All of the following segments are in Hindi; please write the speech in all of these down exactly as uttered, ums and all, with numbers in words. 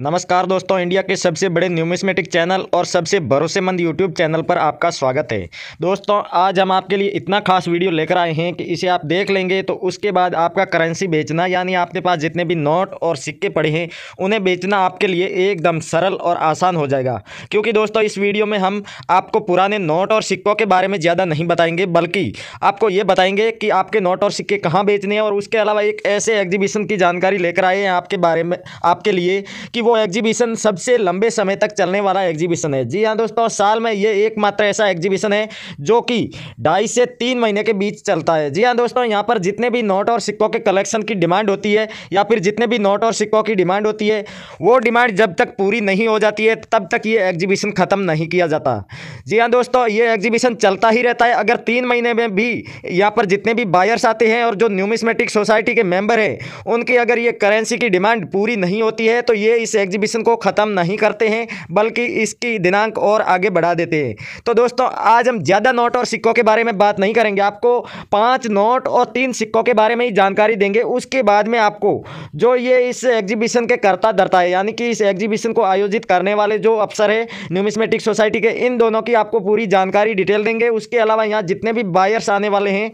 नमस्कार दोस्तों, इंडिया के सबसे बड़े न्यूमिस्मेटिक चैनल और सबसे भरोसेमंद यूट्यूब चैनल पर आपका स्वागत है। दोस्तों, आज हम आपके लिए इतना खास वीडियो लेकर आए हैं कि इसे आप देख लेंगे तो उसके बाद आपका करेंसी बेचना यानी आपके पास जितने भी नोट और सिक्के पड़े हैं उन्हें बेचना आपके लिए एकदम सरल और आसान हो जाएगा। क्योंकि दोस्तों, इस वीडियो में हम आपको पुराने नोट और सिक्कों के बारे में ज़्यादा नहीं बताएंगे, बल्कि आपको ये बताएंगे कि आपके नोट और सिक्के कहाँ बेचने हैं। और उसके अलावा एक ऐसे एग्जीबिशन की जानकारी लेकर आए हैं आपके बारे में आपके लिए कि वो एग्जीबिशन सबसे लंबे समय तक चलने वाला एग्जीबिशन है। जी हाँ दोस्तों, साल में ये एकमात्र ऐसा एग्जीबिशन है जो कि ढाई से तीन महीने के बीच चलता है। जी हाँ दोस्तों, यहाँ पर जितने भी नोट और सिक्कों के कलेक्शन की डिमांड होती है या फिर जितने भी नोट और सिक्कों की डिमांड होती है, वो डिमांड जब तक पूरी नहीं हो जाती है तब तक ये एग्जीबिशन ख़त्म नहीं किया जाता। जी हाँ दोस्तों, ये एग्जीबिशन चलता ही रहता है। अगर तीन महीने में भी यहाँ पर जितने भी बायर्स आते हैं और जो न्यूमिस्मेटिक सोसाइटी के मेम्बर हैं उनकी अगर ये करेंसी की डिमांड पूरी नहीं होती है तो ये इस एग्जीबिशन को ख़त्म नहीं करते हैं, बल्कि इसकी दिनांक और आगे बढ़ा देते हैं। तो दोस्तों, आज हम ज़्यादा नोट और सिक्कों के बारे में बात नहीं करेंगे, आपको पांच नोट और तीन सिक्कों के बारे में ही जानकारी देंगे। उसके बाद में आपको जो ये इस एग्जीबिशन के कर्ता धर्ता है यानी कि इस एग्जीबिशन को आयोजित करने वाले जो अफसर है न्यूमिस्मेटिक सोसाइटी के, इन दोनों की आपको पूरी जानकारी डिटेल देंगे। उसके अलावा यहाँ जितने भी बायर्स आने वाले हैं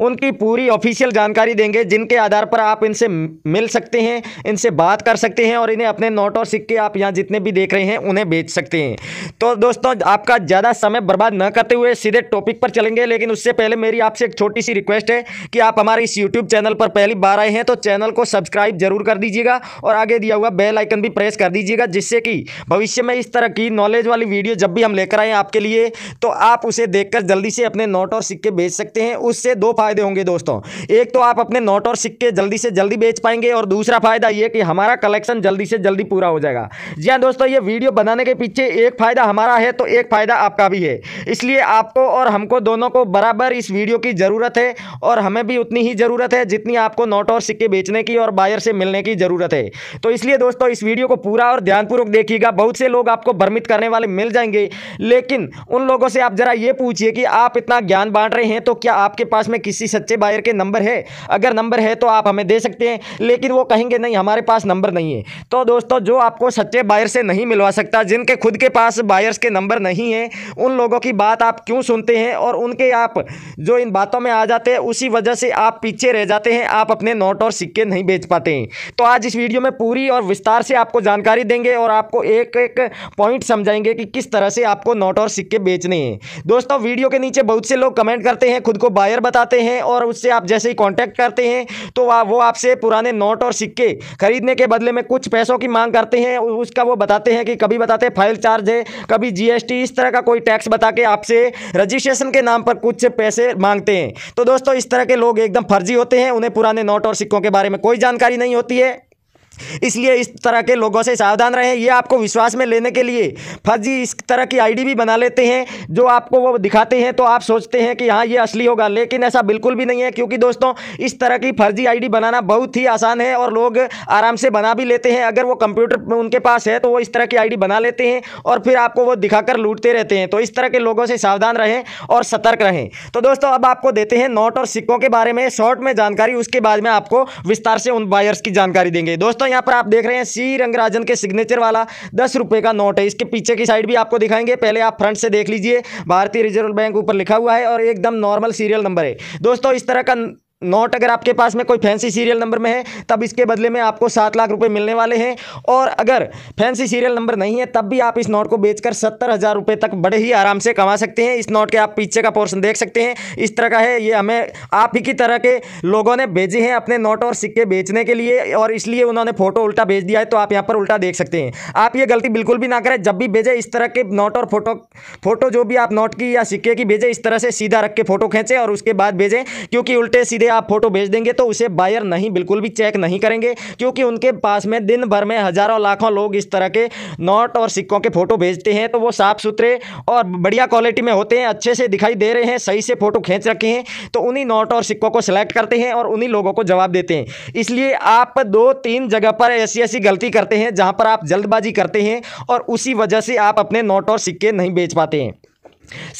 उनकी पूरी ऑफिशियल जानकारी देंगे, जिनके आधार पर आप इनसे मिल सकते हैं, इनसे बात कर सकते हैं और इन्हें अपने नोट और सिक्के आप यहाँ जितने भी देख रहे हैं उन्हें बेच सकते हैं। तो दोस्तों, आपका ज़्यादा समय बर्बाद न करते हुए सीधे टॉपिक पर चलेंगे, लेकिन उससे पहले मेरी आपसे एक छोटी सी रिक्वेस्ट है कि आप हमारे इस यूट्यूब चैनल पर पहली बार आए हैं तो चैनल को सब्सक्राइब जरूर कर दीजिएगा और आगे दिया हुआ बेल आइकन भी प्रेस कर दीजिएगा, जिससे कि भविष्य में इस तरह की नॉलेज वाली वीडियो जब भी हम लेकर आएँ आपके लिए तो आप उसे देख कर जल्दी से अपने नोट और सिक्के बेच सकते हैं। उससे दो फायदे होंगे दोस्तों, एक तो आप अपने नोट और सिक्के जल्दी से जल्दी बेच पाएंगे और दूसरा फायदा यह कि हमारा कलेक्शन जल्दी से जल्दी पूरा हो जाएगा। जी हाँ दोस्तों, ये वीडियो बनाने के पीछे एक फायदा हमारा है तो एक फायदा आपका भी है, इसलिए आपको और हमको दोनों को बराबर इस वीडियो की जरूरत है और हमें भी उतनी ही जरूरत है जितनी आपको नोट और सिक्के बेचने की और बायर से मिलने की जरूरत है। तो इसलिए दोस्तों, इस वीडियो को पूरा और ध्यानपूर्वक देखिएगा। बहुत से लोग आपको भ्रमित करने वाले मिल जाएंगे, लेकिन उन लोगों से आप जरा यह पूछिए कि आप इतना ज्ञान बांट रहे हैं तो क्या आपके पास में किसी सच्चे बायर के नंबर है? अगर नंबर है तो आप हमें दे सकते हैं, लेकिन वो कहेंगे नहीं हमारे पास नंबर नहीं है। तो दोस्तों, जो आपको सच्चे बायर से नहीं मिलवा सकता, जिनके खुद के पास बायर्स के नंबर नहीं है, उन लोगों की बात आप क्यों सुनते हैं और उनके आप जो इन बातों में आ जाते हैं उसी वजह से आप पीछे रह जाते हैं, आप अपने नोट और सिक्के नहीं बेच पाते हैं। तो आज इस वीडियो में पूरी और विस्तार से आपको जानकारी देंगे और आपको एक एक पॉइंट समझाएंगे कि किस तरह से आपको नोट और सिक्के बेचने हैं। दोस्तों, वीडियो के नीचे बहुत से लोग कमेंट करते हैं, खुद को बायर बताते हैं और उससे आप जैसे ही कांटेक्ट करते हैं तो वो आपसे पुराने नोट और सिक्के खरीदने के बदले में कुछ पैसों की मांग करते हैं। उसका वो बताते हैं कि कभी बताते हैं फाइल चार्ज है, कभी जीएसटी, इस तरह का कोई टैक्स बता के आपसे रजिस्ट्रेशन के नाम पर कुछ पैसे मांगते हैं। तो दोस्तों, इस तरह के लोग एकदम फर्जी होते हैं, उन्हें पुराने नोट और सिक्कों के बारे में कोई जानकारी नहीं होती है, इसलिए इस तरह के लोगों से सावधान रहें। ये आपको विश्वास में लेने के लिए फर्जी इस तरह की आईडी भी बना लेते हैं, जो आपको वो दिखाते हैं तो आप सोचते हैं कि हाँ ये असली होगा, लेकिन ऐसा बिल्कुल भी नहीं है। क्योंकि दोस्तों, इस तरह की फर्जी आईडी बनाना बहुत ही आसान है और लोग आराम से बना भी लेते हैं। अगर वो कंप्यूटर उनके पास है तो वो इस तरह की आईडी बना लेते हैं और फिर आपको वो दिखाकर लूटते रहते हैं। तो इस तरह के लोगों से सावधान रहें और सतर्क रहें। तो दोस्तों, अब आपको देते हैं नोट और सिक्कों के बारे में शॉर्ट में जानकारी, उसके बाद में आपको विस्तार से उन बायर्स की जानकारी देंगे। दोस्तों, यहाँ पर आप देख रहे हैं सी रंगराजन के सिग्नेचर वाला दस रुपए का नोट है, इसके पीछे की साइड भी आपको दिखाएंगे। पहले आप फ्रंट से देख लीजिए, भारतीय रिजर्व बैंक ऊपर लिखा हुआ है और एकदम नॉर्मल सीरियल नंबर है। दोस्तों, इस तरह का नोट अगर आपके पास में कोई फैंसी सीरियल नंबर में है तब इसके बदले में आपको सात लाख रुपए मिलने वाले हैं, और अगर फैंसी सीरियल नंबर नहीं है तब भी आप इस नोट को बेचकर सत्तर हज़ार रुपये तक बड़े ही आराम से कमा सकते हैं। इस नोट के आप पीछे का पोर्शन देख सकते हैं, इस तरह का है। ये हमें आप ही की तरह के लोगों ने भेजे हैं अपने नोट और सिक्के बेचने के लिए और इसलिए उन्होंने फ़ोटो उल्टा भेज दिया है, तो आप यहाँ पर उल्टा देख सकते हैं। आप ये गलती बिल्कुल भी ना करें, जब भी भेजें इस तरह के नोट और फोटो फोटो जो भी आप नोट की या सिक्के की भेजें, इस तरह से सीधा रख के फ़ोटो खींचें और उसके बाद भेजें, क्योंकि उल्टे सीधे आप फोटो भेज देंगे तो उसे बायर नहीं बिल्कुल भी चेक नहीं करेंगे, क्योंकि उनके पास में दिन भर में हजारों लाखों लोग इस तरह के नोट और सिक्कों के फोटो भेजते हैं। तो वो साफ सुथरे और बढ़िया क्वालिटी में होते हैं, अच्छे से दिखाई दे रहे हैं, सही से फोटो खींच रखे हैं, तो उन्हीं नोट और सिक्कों को सिलेक्ट करते हैं और उन्हीं लोगों को जवाब देते हैं। इसलिए आप दो तीन जगह पर ऐसी ऐसी गलती करते हैं जहां पर आप जल्दबाजी करते हैं और उसी वजह से आप अपने नोट और सिक्के नहीं बेच पाते हैं।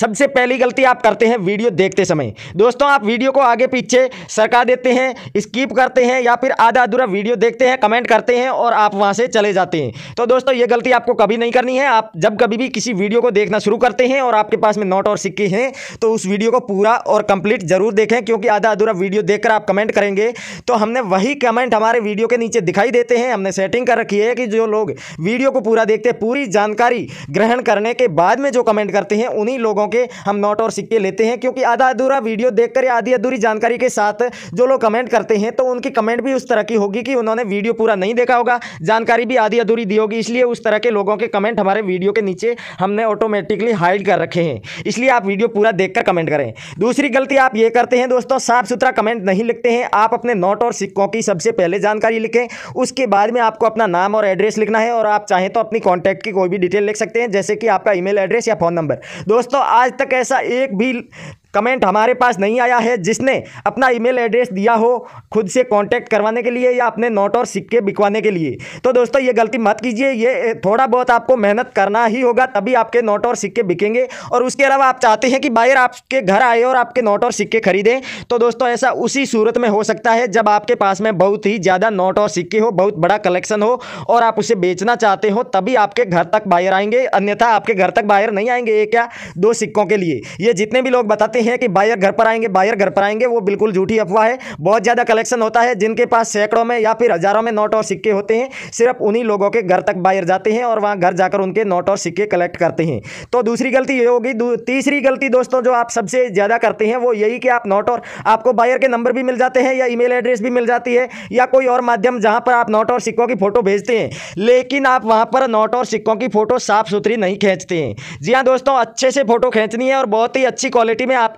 सबसे पहली गलती आप करते हैं वीडियो देखते समय। दोस्तों, आप वीडियो को आगे पीछे सरका देते हैं, स्किप करते हैं या फिर आधा अधूरा वीडियो देखते हैं, कमेंट करते हैं और आप वहां से चले जाते हैं। तो दोस्तों, ये गलती आपको कभी नहीं करनी है। आप जब कभी भी किसी वीडियो को देखना शुरू करते हैं और आपके पास में नोट और सिक्के हैं तो उस वीडियो को पूरा और कंप्लीट जरूर देखें, क्योंकि आधा अधूरा वीडियो देखकर आप कमेंट करेंगे तो हमने वही कमेंट हमारे वीडियो के नीचे दिखाई देते हैं। हमने सेटिंग कर रखी है कि जो लोग वीडियो को पूरा देखते हैं, पूरी जानकारी ग्रहण करने के बाद में जो कमेंट करते हैं, उन्हीं लोगों के हम नोट और सिक्के लेते हैं, क्योंकि आधा अधूरा वीडियो देखकर या आधी अधूरी जानकारी के साथ जो लोग कमेंट करते हैं तो उनकी कमेंट भी उस तरह की होगी कि उन्होंने वीडियो पूरा नहीं देखा होगा, जानकारी भी आधी अधूरी दी होगी। इसलिए उस तरह के लोगों के कमेंट हमारे वीडियो के नीचे हमने ऑटोमेटिकली हाइड कर रखे हैं। इसलिए आप वीडियो पूरा देखकर कमेंट करें। दूसरी गलती आप ये करते हैं दोस्तों, साफ सुथरा कमेंट नहीं लिखते हैं। आप अपने नोट और सिक्कों की सबसे पहले जानकारी लिखें, उसके बाद में आपको अपना नाम और एड्रेस लिखना है और आप चाहें तो अपनी कॉन्टैक्ट की कोई भी डिटेल लिख सकते हैं, जैसे कि आपका ईमेल एड्रेस या फोन नंबर। दोस्तों, आज तक ऐसा एक भी कमेंट हमारे पास नहीं आया है जिसने अपना ईमेल एड्रेस दिया हो खुद से कांटेक्ट करवाने के लिए या अपने नोट और सिक्के बिकवाने के लिए। तो दोस्तों, ये गलती मत कीजिए। ये थोड़ा बहुत आपको मेहनत करना ही होगा, तभी आपके नोट और सिक्के बिकेंगे। और उसके अलावा आप चाहते हैं कि बायर आपके घर आए और आपके नोट और सिक्के खरीदें, तो दोस्तों ऐसा उसी सूरत में हो सकता है जब आपके पास में बहुत ही ज़्यादा नोट और सिक्के हो, बहुत बड़ा कलेक्शन हो और आप उसे बेचना चाहते हो, तभी आपके घर तक बायर आएंगे, अन्यथा आपके घर तक बायर नहीं आएंगे एक या दो सिक्कों के लिए। ये जितने भी लोग बताते हैं कि बायर घर पर आएंगे, बायर घर पर आएंगे, वो बिल्कुल झूठी अफवाह है। बहुत ज्यादा कलेक्शन होता है, जिनके पास सैकड़ों में या फिर हजारों में नोट और सिक्के होते हैं, सिर्फ उन्हीं लोगों के घर तक बायर जाते हैं और वहां घर जाकर उनके नोट और सिक्के कलेक्ट करते हैं। तो दूसरी गलती ये होगी। तीसरी गलती दोस्तों जो आप सबसे ज्यादा करते हैं वो यही कि आप नोट और आपको बायर के नंबर भी मिल जाते हैं या ईमेल एड्रेस भी मिल जाती है या कोई और माध्यम जहां पर आप नोट और सिक्कों की फोटो भेजते हैं, लेकिन आप वहां पर नोट और सिक्कों की फोटो साफ सुथरी नहीं खींचते हैं। जी हां दोस्तों, अच्छे से फोटो खींचनी है और बहुत ही अच्छी क्वालिटी में आपके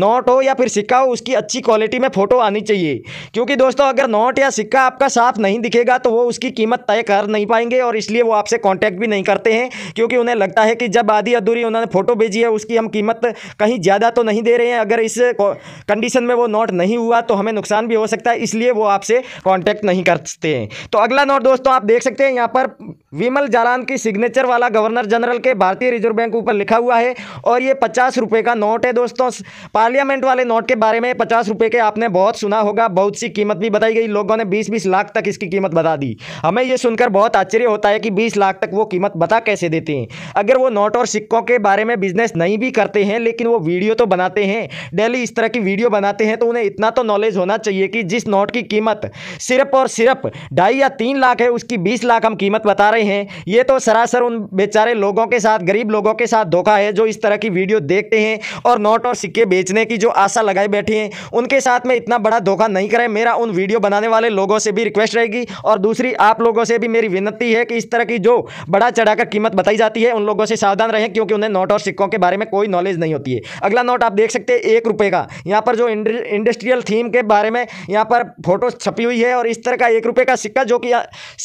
नोट हो या फिर सिक्का हो, उसकी अच्छी क्वालिटी में फोटो आनी चाहिए, क्योंकि दोस्तों अगर नोट या सिक्का आपका साफ नहीं दिखेगा तो वो उसकी कीमत तय कर नहीं पाएंगे और इसलिए वो आपसे कांटेक्ट भी नहीं करते हैं, क्योंकि उन्हें लगता है कि जब आधी अधूरी उन्होंने फोटो भेजी है उसकी हम कीमत कहीं ज़्यादा तो नहीं दे रहे हैं, अगर इस कंडीशन में वो नोट नहीं हुआ तो हमें नुकसान भी हो सकता है, इसलिए वो आपसे कॉन्टैक्ट नहीं करते हैं। तो अगला नोट दोस्तों आप देख सकते हैं, यहाँ पर विमल जालान की सिग्नेचर वाला गवर्नर जनरल के भारतीय रिजर्व बैंक ऊपर लिखा हुआ है और ये पचास रुपये का नोट है। दोस्तों, पार्लियामेंट वाले नोट के बारे में पचास रुपये के आपने बहुत सुना होगा, बहुत सी कीमत भी बताई गई, लोगों ने बीस बीस लाख तक इसकी कीमत बता दी। हमें ये सुनकर बहुत आश्चर्य होता है कि बीस लाख तक वो कीमत बता कैसे देते हैं। अगर वो नोट और सिक्कों के बारे में बिजनेस नहीं भी करते हैं लेकिन वो वीडियो तो बनाते हैं, डेली इस तरह की वीडियो बनाते हैं, तो उन्हें इतना तो नॉलेज होना चाहिए कि जिस नोट की कीमत सिर्फ और सिर्फ ढाई या तीन लाख है उसकी बीस लाख हम कीमत बता रहे हैं। ये तो सरासर उन बेचारे लोगों के साथ, गरीब लोगों के साथ धोखा है जो इस तरह की वीडियो देखते हैं और नोट और सिक्के बेचने की जो आशा लगाए बैठे हैं, उनके साथ में इतना बड़ा धोखा नहीं करें। मेरा उन वीडियो बनाने वाले लोगों से भी रिक्वेस्ट रहेगी और दूसरी आप लोगों से भी मेरी विनती है कि इस तरह की जो बड़ा चढ़ाकर कीमत बताई जाती है उन लोगों से सावधान रहें, क्योंकि उन्हें नोट और सिक्कों के बारे में कोई नॉलेज नहीं होती है। अगला नोट आप देख सकते हैं एक रुपये का, यहाँ पर जो इंडस्ट्रियल थीम के बारे में यहाँ पर फोटो छपी हुई है और इस तरह का एक रुपये का सिक्का जो कि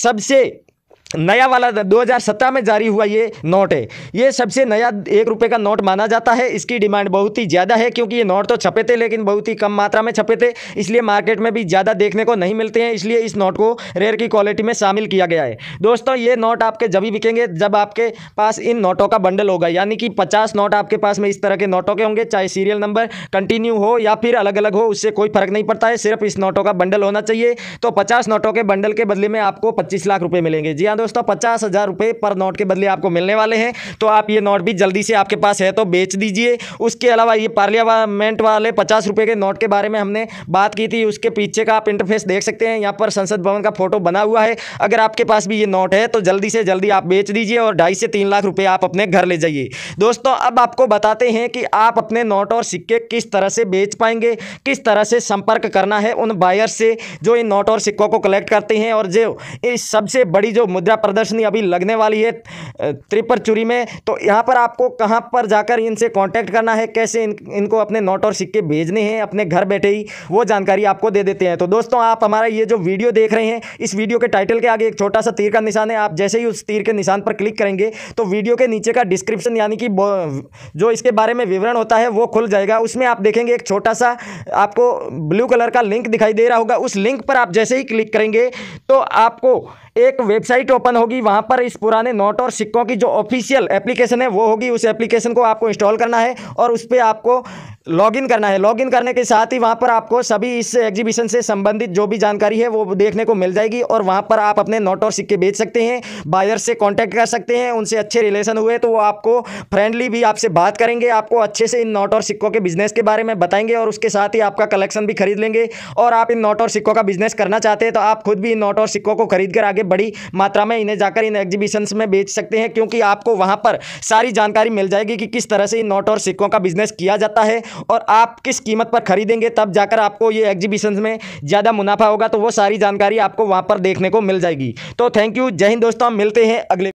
सबसे नया वाला दो हज़ार सत्रह में जारी हुआ ये नोट है, ये सबसे नया एक रुपये का नोट माना जाता है। इसकी डिमांड बहुत ही ज़्यादा है, क्योंकि ये नोट तो छपे थे लेकिन बहुत ही कम मात्रा में छपे थे, इसलिए मार्केट में भी ज़्यादा देखने को नहीं मिलते हैं, इसलिए इस नोट को रेयर की क्वालिटी में शामिल किया गया है। दोस्तों, ये नोट आपके जब भी बिकेंगे जब आपके पास इन नोटों का बंडल होगा, यानी कि पचास नोट आपके पास में इस तरह के नोटों के होंगे, चाहे सीरियल नंबर कंटिन्यू हो या फिर अलग अलग हो, उससे कोई फर्क नहीं पड़ता है, सिर्फ इस नोटों का बंडल होना चाहिए। तो पचास नोटों के बंडल के बदले में आपको पच्चीस लाख रुपये मिलेंगे। जी दोस्तों, पचास हजार रुपये पर नोट के बदले आपको मिलने वाले हैं। तो आप ये नोट भी जल्दी से आपके पास है तो बेच दीजिए। उसके अलावा ये पार्लियामेंट वाले पचास रुपये के नोट के बारे में हमने बात की थी, उसके पीछे का आप इंटरफेस देख सकते हैं, यहाँ पर संसद भवन का फोटो बना हुआ है। अगर आपके पास भी ये नोट है तो जल्दी से जल्दी आप बेच दीजिए और ढाई से तीन लाख रुपये आप अपने घर ले जाइए। दोस्तों, अब आपको बताते हैं कि आप अपने नोट और सिक्के किस तरह से बेच पाएंगे, किस तरह से संपर्क करना है उन बायर से जो इन नोट और सिक्कों को कलेक्ट करते हैं। और जो इस सबसे बड़ी जो मुद्रा प्रदर्शनी अभी लगने वाली है त्रिपुरचुरी में, तो यहाँ पर आपको कहाँ पर जाकर इनसे कांटेक्ट करना है, कैसे इन, इनको अपने नोट और सिक्के भेजने हैं, अपने घर बैठे ही वो जानकारी आपको दे देते हैं। तो दोस्तों, आप हमारा ये जो वीडियो देख रहे हैं, इस वीडियो के टाइटल के आगे एक छोटा सा तीर का निशान है, आप जैसे ही उस तीर के निशान पर क्लिक करेंगे तो वीडियो के नीचे का डिस्क्रिप्शन यानी कि जो इसके बारे में विवरण होता है वो खुल जाएगा। उसमें आप देखेंगे एक छोटा सा आपको ब्लू कलर का लिंक दिखाई दे रहा होगा, उस लिंक पर आप जैसे ही क्लिक करेंगे तो आपको एक वेबसाइट ओपन होगी, वहाँ पर इस पुराने नोट और सिक्कों की जो ऑफिशियल एप्लीकेशन है वो होगी। उस एप्लीकेशन को आपको इंस्टॉल करना है और उस पर आपको लॉगिन करना है। लॉगिन करने के साथ ही वहाँ पर आपको सभी इस एग्जीबिशन से संबंधित जो भी जानकारी है वो देखने को मिल जाएगी और वहाँ पर आप अपने नोट और सिक्के बेच सकते हैं, बायर्स से कांटेक्ट कर सकते हैं। उनसे अच्छे रिलेशन हुए तो वो आपको फ्रेंडली भी आपसे बात करेंगे, आपको अच्छे से इन नोट और सिक्कों के बिजनेस के बारे में बताएंगे और उसके साथ ही आपका कलेक्शन भी खरीद लेंगे। और आप इन नोट और सिक्कों का बिजनेस करना चाहते हैं तो आप खुद भी इन नोट और सिक्कों को खरीद कर आगे बड़ी मात्रा में इन्हें जाकर इन एग्जीबिशंस में बेच सकते हैं, क्योंकि आपको वहाँ पर सारी जानकारी मिल जाएगी कि किस तरह से इन नोट और सिक्कों का बिजनेस किया जाता है और आप किस कीमत पर खरीदेंगे, तब जाकर आपको ये एग्जीबिशंस में ज़्यादा मुनाफा होगा। तो वो सारी जानकारी आपको वहाँ पर देखने को मिल जाएगी। तो थैंक यू, जय हिंद दोस्तों, मिलते हैं अगले